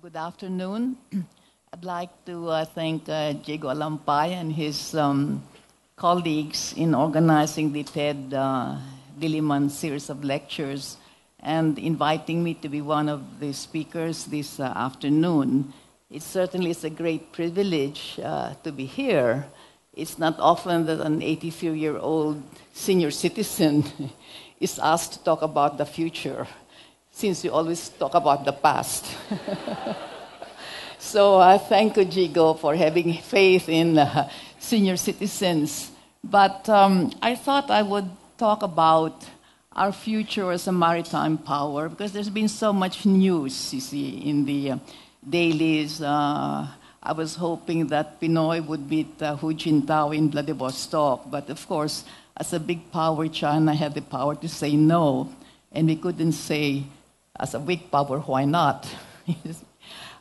Good afternoon. I'd like to thank Diego Alampay and his colleagues in organizing the TEDxDiliman series of lectures and inviting me to be one of the speakers this afternoon. It certainly is a great privilege to be here. It's not often that an 83-year-old senior citizen is asked to talk about the future, since we always talk about the past. So I thank Ujigo for having faith in senior citizens. But I thought I would talk about our future as a maritime power, because there's been so much news, you see, in the dailies. I was hoping that Pinoy would beat Hu Jintao in Vladivostok, but of course, as a big power, China had the power to say no, and we couldn't say, as a weak power, why not?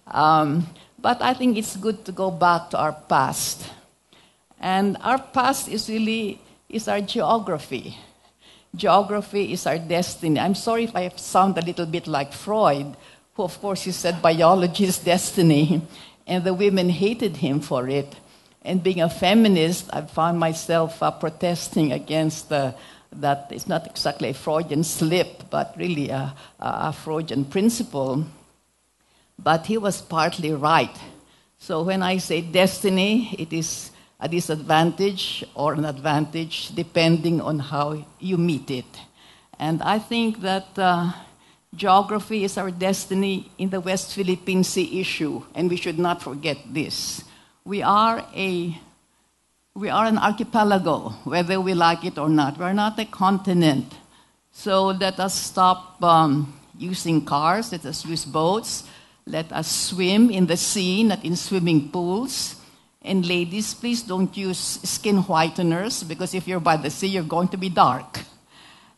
But I think it's good to go back to our past. And our past is really our geography. Geography is our destiny. I'm sorry if I sound a little bit like Freud, who, of course, he said biology is destiny, and the women hated him for it. And being a feminist, I found myself protesting against that it's not exactly a Freudian slip, but really a Freudian principle. But he was partly right. So when I say destiny, it is a disadvantage or an advantage depending on how you meet it. And I think that geography is our destiny in the West Philippine Sea issue, and we should not forget this. We are an archipelago, whether we like it or not. We're not a continent. So let us stop using cars, let us use boats, let us swim in the sea, not in swimming pools. And ladies, please don't use skin whiteners, because if you're by the sea, you're going to be dark.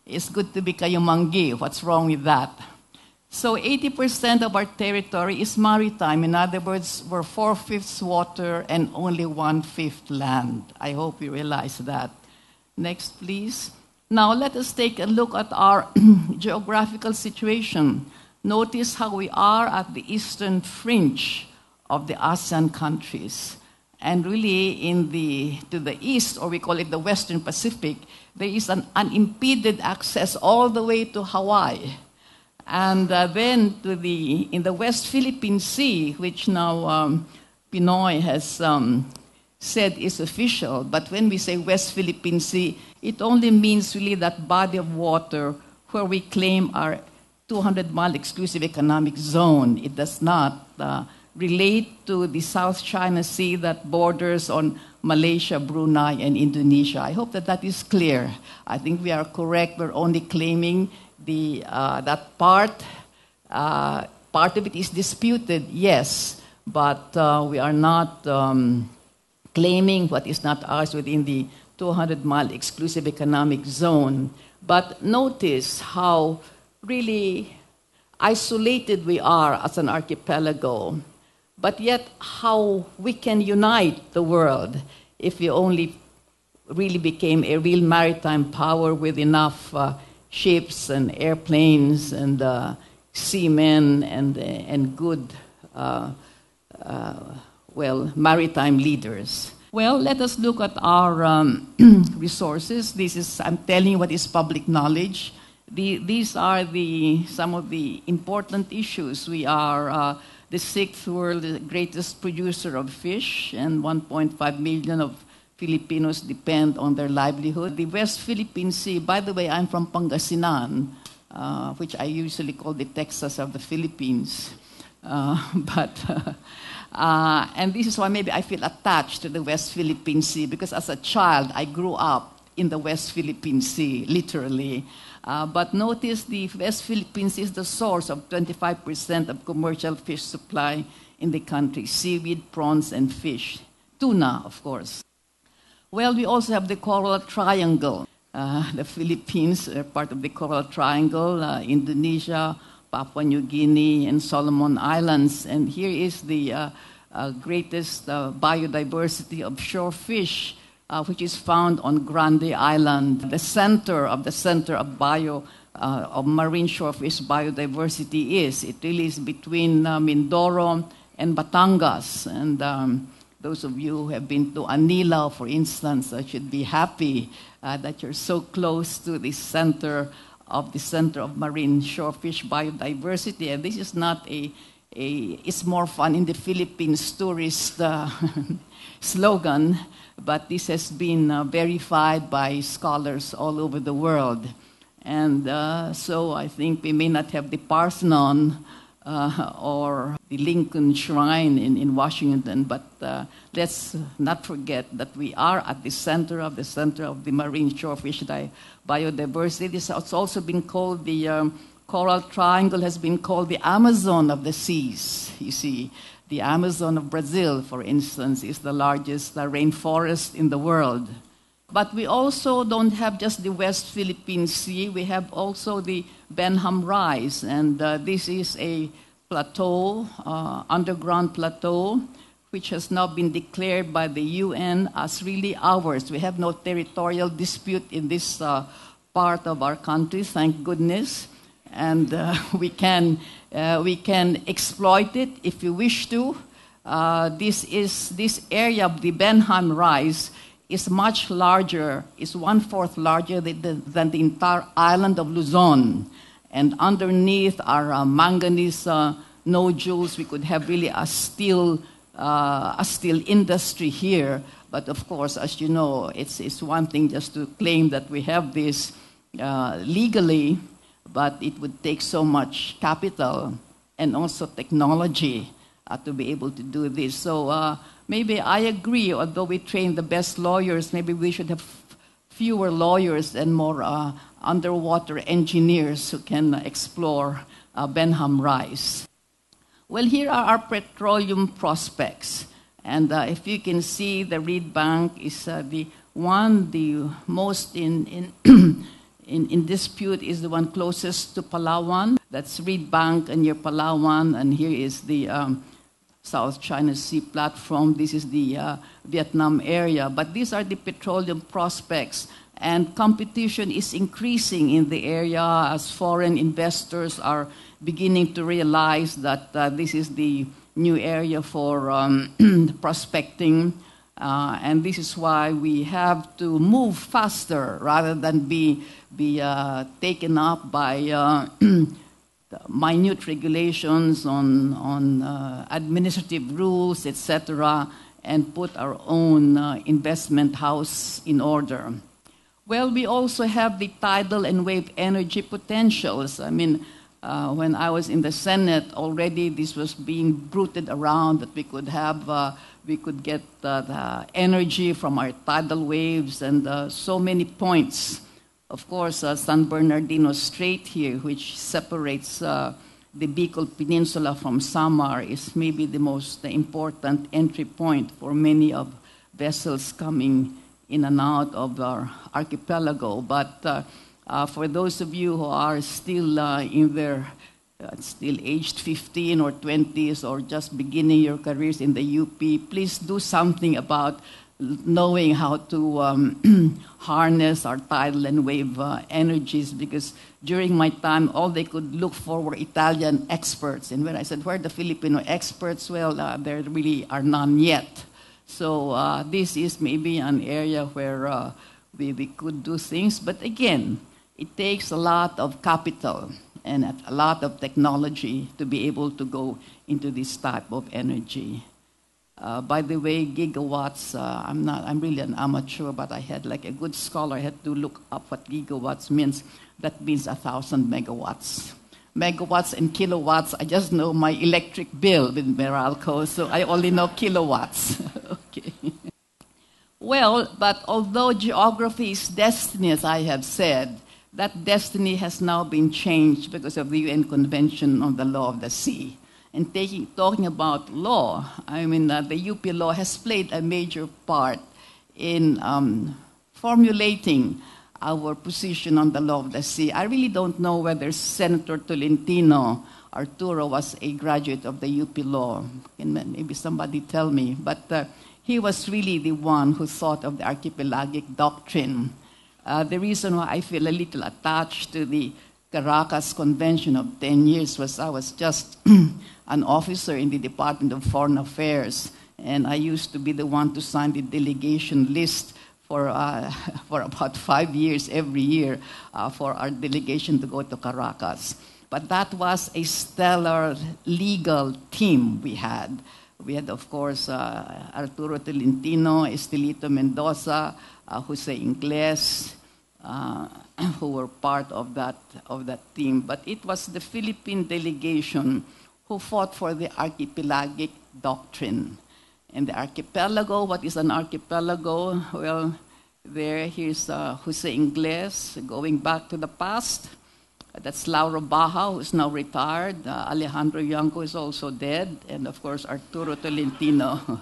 It's good to be kayumanggi. What's wrong with that? So 80% of our territory is maritime. In other words, we're 4/5 water and only 1/5 land. I hope you realize that. Next, please. Now let us take a look at our geographical situation. Notice how we are at the eastern fringe of the ASEAN countries. And really, to the east, or we call it the Western Pacific, there is an unimpeded access all the way to Hawaii. And then in the West Philippine Sea, which now Pinoy has said is official, but when we say West Philippine Sea, it only means really that body of water where we claim our 200-mile exclusive economic zone. It does not relate to the South China Sea that borders on Malaysia, Brunei, and Indonesia. I hope that that is clear. I think we are correct. We're only claiming that part. Part of it is disputed, yes, but we are not claiming what is not ours within the 200-mile exclusive economic zone. But notice how really isolated we are as an archipelago, but yet how we can unite the world if we only really became a real maritime power with enough ships and airplanes and seamen and good, well, maritime leaders. Well, let us look at our resources. I'm telling you what is public knowledge. These are some of the important issues. We are the 6th world greatest producer of fish, and 1.5 million of Filipinos depend on their livelihood. The West Philippine Sea, by the way, I'm from Pangasinan, which I usually call the Texas of the Philippines. And this is why maybe I feel attached to the West Philippine Sea, because as a child, I grew up in the West Philippine Sea, literally. But notice the West Philippines is the source of 25% of commercial fish supply in the country, seaweed, prawns, and fish. Tuna, of course. Well, we also have the Coral Triangle. The Philippines are part of the Coral Triangle, Indonesia, Papua New Guinea, and Solomon Islands. And here is the greatest biodiversity of shore fish. which is found on Grande Island, the center of of marine shorefish biodiversity is. It really is between Mindoro and Batangas. And those of you who have been to Anilao, for instance, should be happy that you're so close to the center of marine shorefish biodiversity. And this is not it's more fun in the Philippines tourist slogan, but this has been verified by scholars all over the world. And so I think we may not have the Parthenon or the Lincoln Shrine in Washington, but let's not forget that we are at the center of the marine shorefish biodiversity. This has also been called the Coral Triangle, has been called the Amazon of the seas. You see, the Amazon of Brazil, for instance, is the largest rainforest in the world. But we also don't have just the West Philippine Sea. We have also the Benham Rise. And this is a plateau, underground plateau, which has now been declared by the UN as really ours. We have no territorial dispute in this part of our country, thank goodness. And we can exploit it if we wish to. This area of the Benham Rise is much larger, is 1/4 larger than the entire island of Luzon. And underneath are manganese nodules. We could have really a steel industry here. But of course, as you know, it's one thing just to claim that we have this legally, but it would take so much capital and also technology to be able to do this. So maybe I agree, although we train the best lawyers, maybe we should have fewer lawyers and more underwater engineers who can explore Benham Rise. Well, here are our petroleum prospects. And if you can see, the Reed Bank is the most in dispute, is the one closest to Palawan. That's Reed Bank and near Palawan. And here is the South China Sea platform. This is the Vietnam area. But these are the petroleum prospects. And competition is increasing in the area as foreign investors are beginning to realize that this is the new area for prospecting. And this is why we have to move faster rather than be taken up by minute regulations on administrative rules, etc., and put our own investment house in order. Well, we also have the tidal and wave energy potentials. I mean, when I was in the Senate, already this was being bruited around that we could have we could get the energy from our tidal waves and so many points. Of course, San Bernardino Strait here, which separates the Bicol Peninsula from Samar, is maybe the most important entry point for many of vessels coming in and out of our archipelago. But for those of you who are still in their still aged 15 or 20s or just beginning your careers in the UP, please do something about knowing how to harness our tidal and wave energies, because during my time, all they could look for were Italian experts. And when I said, where are the Filipino experts? Well, there really are none yet. So this is maybe an area where we could do things. But again, it takes a lot of capital and a lot of technology to be able to go into this type of energy. By the way, gigawatts, I'm really an amateur, but I had, like a good scholar, I had to look up what gigawatts means. That means 1,000 megawatts. Megawatts and kilowatts, I just know my electric bill with Meralco, so I only know kilowatts. Okay. Well, but although geography is destiny, as I have said, that destiny has now been changed because of the UN Convention on the Law of the Sea. And talking about law, I mean, the UP law has played a major part in formulating our position on the law of the sea. I really don't know whether Senator Tolentino, Arturo, was a graduate of the UP law. Can maybe somebody tell me. But He was really the one who thought of the archipelagic doctrine. The reason why I feel a little attached to the Caracas Convention of 10 years was I was just an officer in the Department of Foreign Affairs, and I used to be the one to sign the delegation list for about 5 years every year for our delegation to go to Caracas. But that was a stellar legal team we had. We had, of course, Arturo Tolentino, Estelito Mendoza, Jose Inglés, who were part of that team. But it was the Philippine delegation who fought for the archipelagic doctrine. And the archipelago, what is an archipelago? Well, here's Jose Inglés going back to the past. That's Laura Baja, who's now retired. Alejandro Yanco is also dead. And of course, Arturo Tolentino.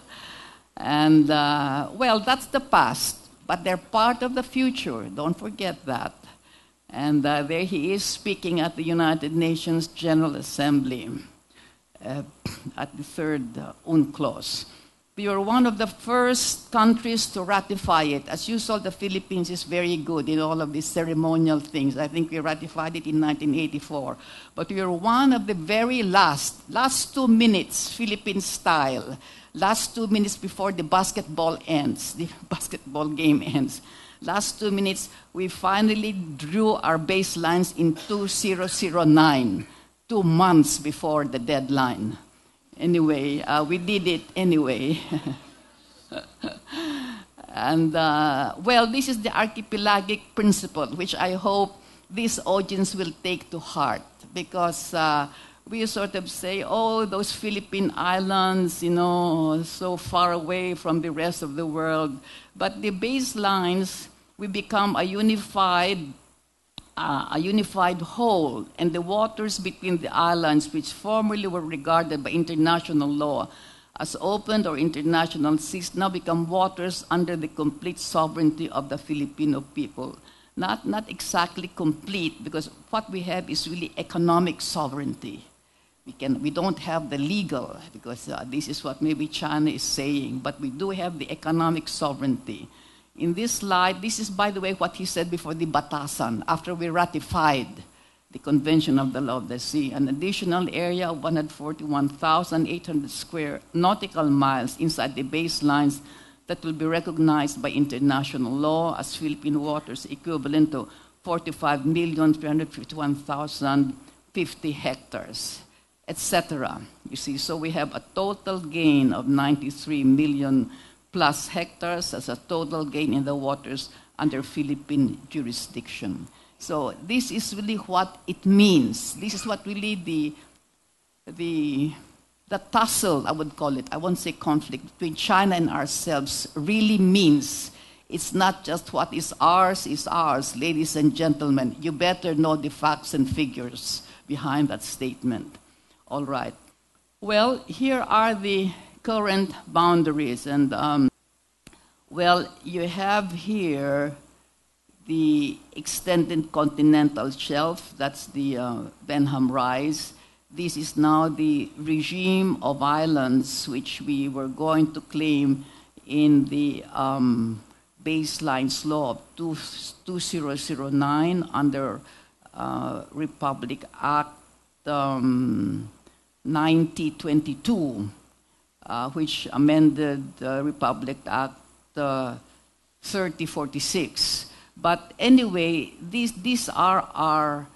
And well, that's the past. But they're part of the future. Don't forget that. And there he is speaking at the United Nations General Assembly at the third UNCLOS. We were one of the first countries to ratify it. As usual, the Philippines is very good in all of these ceremonial things. I think we ratified it in 1984. But we were one of the very last 2 minutes, Philippine style, last 2 minutes before the basketball ends, the basketball game ends. Last 2 minutes, we finally drew our baselines in 2009, 2 months before the deadline. Anyway, we did it anyway. And, well, this is the archipelagic principle, which I hope this audience will take to heart, because we sort of say, oh, those Philippine islands, you know, so far away from the rest of the world. But the baselines, we become a unified whole, and the waters between the islands, which formerly were regarded by international law as open or international seas, now become waters under the complete sovereignty of the Filipino people. Not exactly complete, because what we have is really economic sovereignty. We don't have the legal, because this is what maybe China is saying, but we do have the economic sovereignty. In this slide, this is, by the way, what he said before the Batasan, after we ratified the Convention of the Law of the Sea, an additional area of 141,800 square nautical miles inside the baselines that will be recognized by international law as Philippine waters, equivalent to 45,351,050 hectares, etc. You see, so we have a total gain of 93 million plus hectares as a total gain in the waters under Philippine jurisdiction. So this is really what it means. This is what really the tussle, I would call it, I won't say conflict, between China and ourselves really means. It's not just what is ours, ladies and gentlemen. You better know the facts and figures behind that statement. All right. Well, here are the current boundaries, and well, you have here the extended continental shelf, that's the Benham Rise. This is now the regime of islands which we were going to claim in the baselines law of 2009 under Republic Act 9022. Which amended Republic Act 3046. But anyway, these are our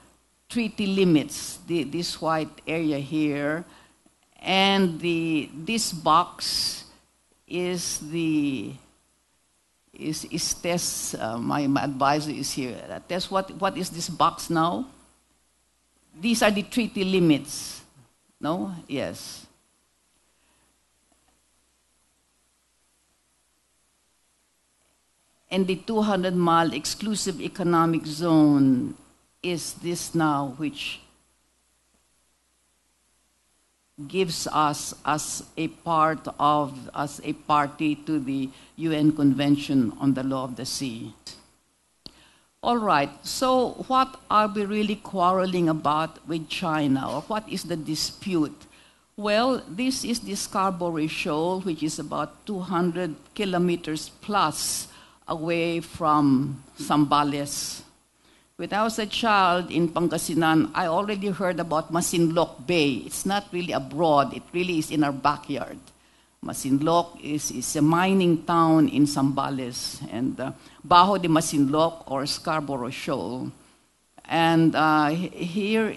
treaty limits, this white area here. And this box is Tess, my advisor is here. Tess, what is this box now? These are the treaty limits, no? Yes. And the 200-mile exclusive economic zone is this now, which gives us as a party to the UN Convention on the Law of the Sea. All right, so what are we really quarreling about with China, or what is the dispute? Well, this is the Scarborough Shoal, which is about 200 kilometers plus away from Zambales. When I was a child in Pangasinan, I already heard about Masinloc Bay. It's not really abroad. It really is in our backyard. Masinloc is a mining town in Zambales, and Bajo de Masinloc or Scarborough Shoal. And here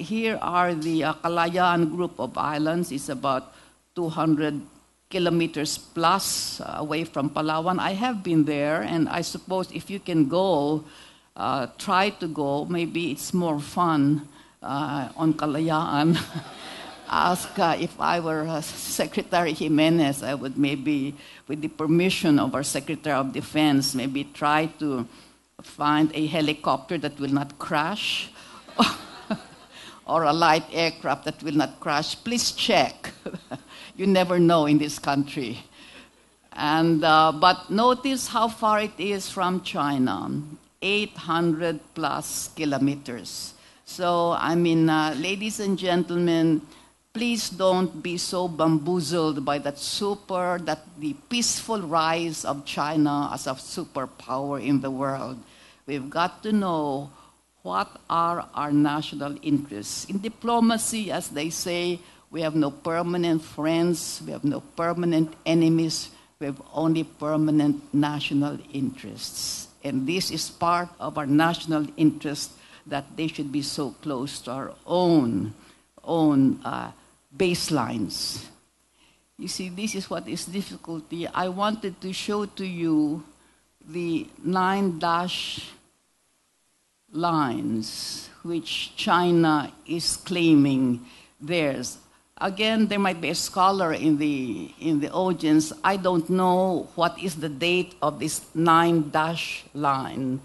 are the Kalayaan group of islands. It's about 200 kilometers plus away from Palawan. I have been there, and I suppose if you can go, try to go, maybe it's more fun on Kalayaan. Ask if I were Secretary Jimenez, I would maybe, with the permission of our Secretary of Defense, maybe try to find a helicopter that will not crash, or a light aircraft that will not crash. Please check. You never know in this country. And but notice how far it is from China, 800 plus kilometers. So I mean, ladies and gentlemen, please don't be so bamboozled by the peaceful rise of China as a superpower in the world. We've got to know what are our national interests. In diplomacy, as they say, we have no permanent friends, we have no permanent enemies, we have only permanent national interests. And this is part of our national interest, that they should be so close to our own baselines. You see, this is what is difficulty. I wanted to show to you the 9-dash lines which China is claiming theirs. Again, there might be a scholar in the audience. I don't know what is the date of this 9-dash line,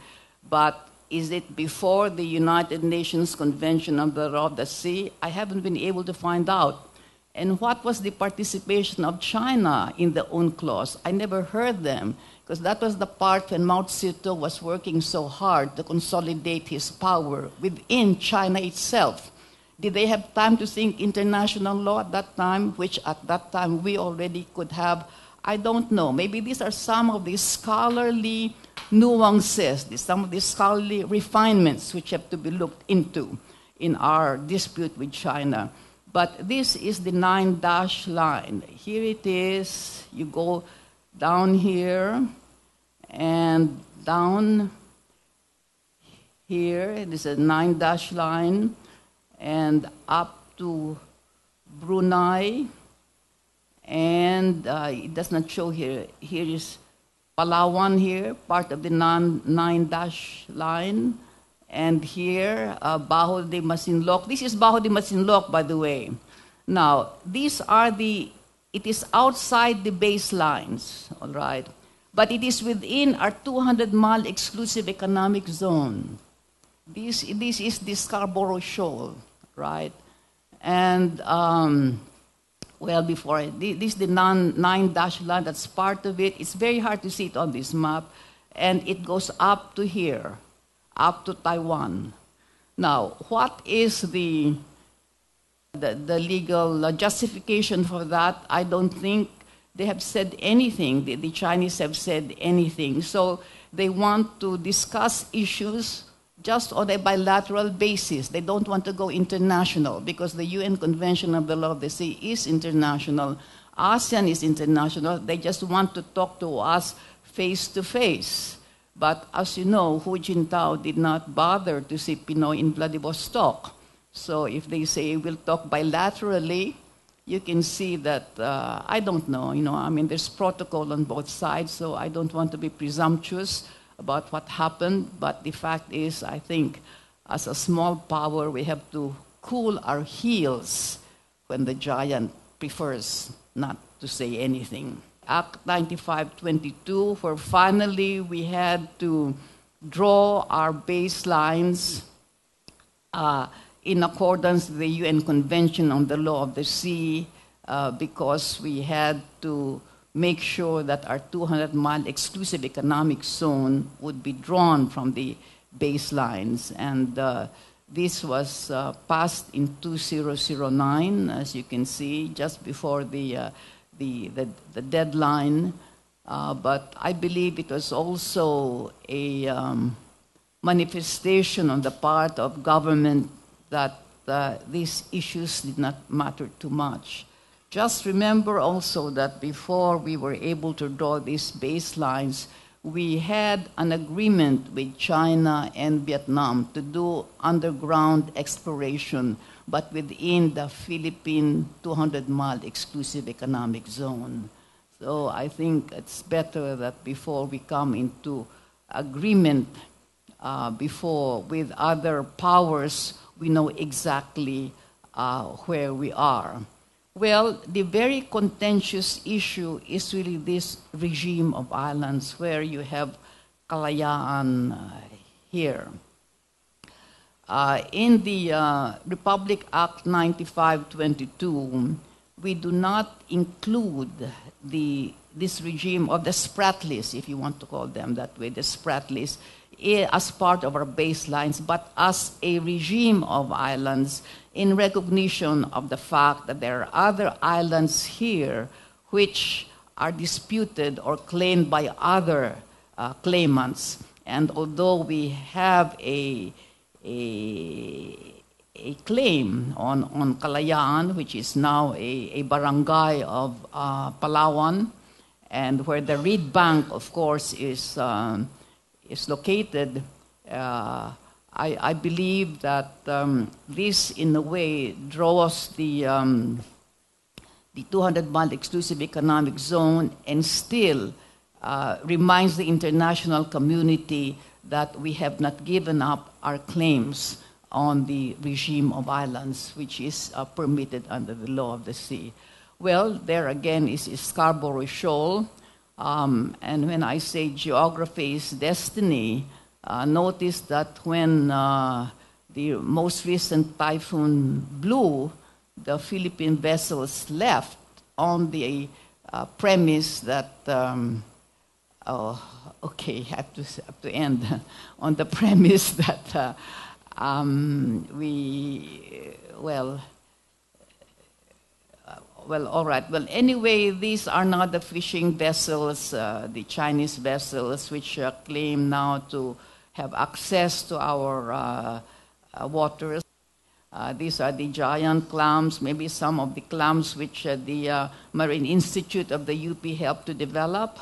but is it before the United Nations Convention on the Law of the Sea? I haven't been able to find out. And what was the participation of China in the UNCLOS? I never heard them, because that was the part when Mao Zedong was working so hard to consolidate his power within China itself. Did they have time to think international law at that time, which at that time we already could have? I don't know. Maybe these are some of the scholarly nuances, some of the scholarly refinements which have to be looked into in our dispute with China. But this is the 9-dash line. Here it is. You go down here and down here. It is a 9-dash line, and up to Brunei. And it does not show here. Here is Palawan here, part of the 9-dash line. And here, Bajo de Masinloc. This is Bajo de Masinloc, by the way. Now, it is outside the baselines, all right? But it is within our 200-mile exclusive economic zone. This is the Scarborough Shoal, right? And well, before this is the 9-dash line. That's part of it. It's very hard to see it on this map, and it goes up to here, up to Taiwan. Now, what is the legal justification for that? I don't think they have said anything. The Chinese have said anything. So they want to discuss issues just on a bilateral basis. They don't want to go international, because the UN Convention on the Law of the Sea is international. ASEAN is international. They just want to talk to us face to face. But as you know, Hu Jintao did not bother to see Pinoy in Vladivostok. So if they say we'll talk bilaterally, you can see that, I don't know, you know, I mean, there's protocol on both sides, so I don't want to be presumptuous about what happened, but the fact is, I think, as a small power, we have to cool our heels when the giant prefers not to say anything. Act 9522, where finally we had to draw our baselines in accordance with the UN Convention on the Law of the Sea, because we had to make sure that our 200-mile exclusive economic zone would be drawn from the baselines. And This was passed in 2009, as you can see, just before the deadline. But I believe it was also a manifestation on the part of government that these issues did not matter too much. Just remember also that before we were able to draw these baselines, we had an agreement with China and Vietnam to do underground exploration, but within the Philippine 200-mile exclusive economic zone. So I think it's better that before we come into agreement with other powers, we know exactly where we are. Well, the very contentious issue is really this regime of islands where you have Kalayaan here. In the Republic Act 9522, we do not include this regime of the Spratlys, if you want to call them that way, the Spratlys, as part of our baselines, but as a regime of islands in recognition of the fact that there are other islands here which are disputed or claimed by other claimants. And although we have a claim on Kalayaan, which is now a barangay of Palawan, and where the Reed Bank, of course, is located, I believe that this, in a way, draws the 200-mile exclusive economic zone and still reminds the international community that we have not given up our claims on the regime of islands, which is permitted under the law of the sea. Well, there again is Scarborough Shoal. And when I say geography is destiny, notice that when the most recent typhoon blew, the Philippine vessels left on the premise that, I have to end on the premise that anyway, these are not the fishing vessels, the Chinese vessels, which claim now to have access to our waters. These are the giant clams, maybe some of the clams which the Marine Institute of the UP helped to develop.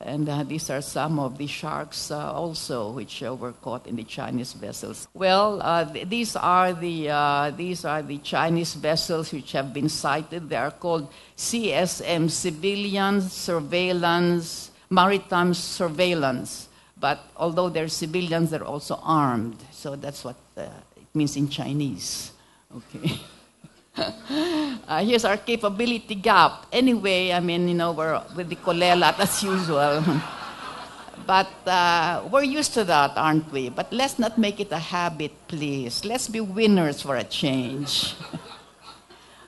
And these are some of the sharks also, which were caught in the Chinese vessels. Well, these are the Chinese vessels which have been sighted. They are called CSM, Civilian Surveillance, Maritime Surveillance. But although they're civilians, they're also armed. So that's what it means in Chinese. Okay. Here's our capability gap. Anyway, I mean, you know, we're with the kolelat as usual. But we're used to that, aren't we? But let's not make it a habit, please. Let's be winners for a change.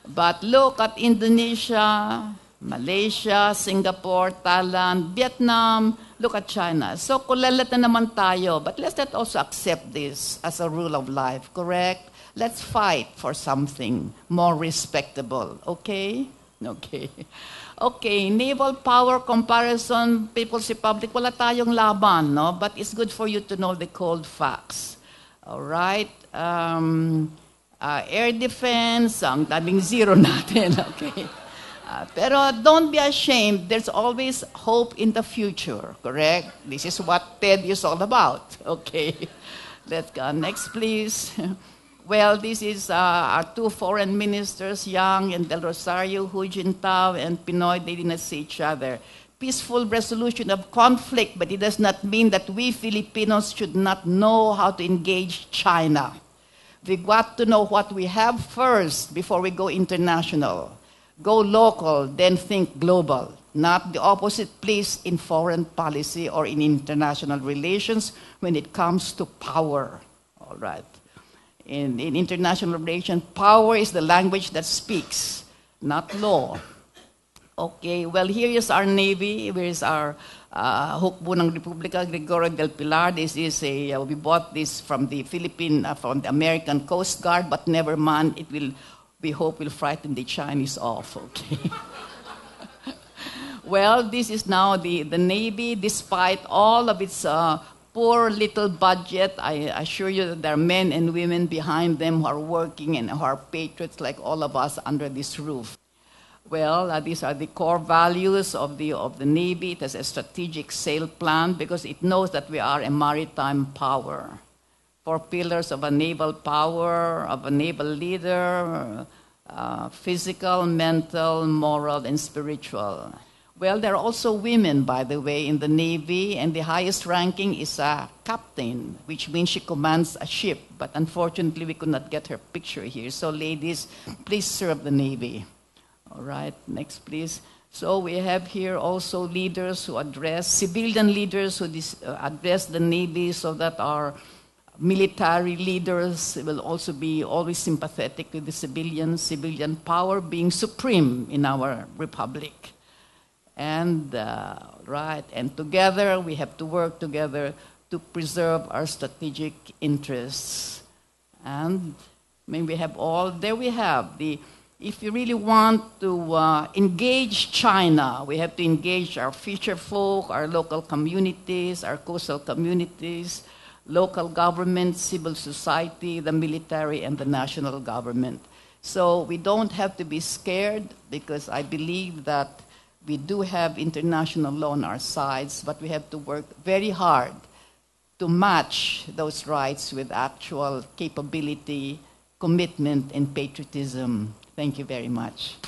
But look at Indonesia, Malaysia, Singapore, Thailand, Vietnam. Look at China. So kolelat na naman tayo. But let's not also accept this as a rule of life, correct? Let's fight for something more respectable, okay? Okay. Okay, naval power comparison, People's Republic, wala tayong laban, no? But it's good for you to know the cold facts. All right? Air defense, ang daming zero natin, okay? Pero don't be ashamed. There's always hope in the future, correct? This is what TED is all about, okay? Let's go next, please. Well, this is our two foreign ministers, Yang and Del Rosario, Hu Jintao and Pinoy. They did not see each other. Peaceful resolution of conflict, but it does not mean that we Filipinos should not know how to engage China. We got to know what we have first before we go international. Go local, then think global. Not the opposite, please, in foreign policy or in international relations when it comes to power. All right. In international relations, power is the language that speaks, not law. Okay, well, here is our Navy. Here is our hukbo ng Republika Gregorio del Pilar. This is a, we bought this from the Philippine, from the American Coast Guard, but never mind, it will, we hope will frighten the Chinese off, okay? Well, this is now the Navy, despite all of its poor little budget. I assure you that there are men and women behind them who are working and who are patriots like all of us under this roof. Well, these are the core values of the Navy. It has a strategic sail plan because it knows that we are a maritime power. Four pillars of a naval power, of a naval leader, physical, mental, moral, and spiritual. Well, there are also women, by the way, in the Navy, and the highest ranking is a captain, which means she commands a ship. But unfortunately, we could not get her picture here. So, ladies, please serve the Navy. All right, next, please. So we have here also leaders who address, civilian leaders who address the Navy, so that our military leaders will also be always sympathetic to the civilians, civilian power being supreme in our republic. And right, and together we have to work together to preserve our strategic interests. And I mean, we have all there. We have the. If you really want to engage China, we have to engage our fisher folk, our local communities, our coastal communities, local government, civil society, the military, and the national government. So we don't have to be scared, because I believe that we do have international law on our sides, but we have to work very hard to match those rights with actual capability, commitment, and patriotism. Thank you very much.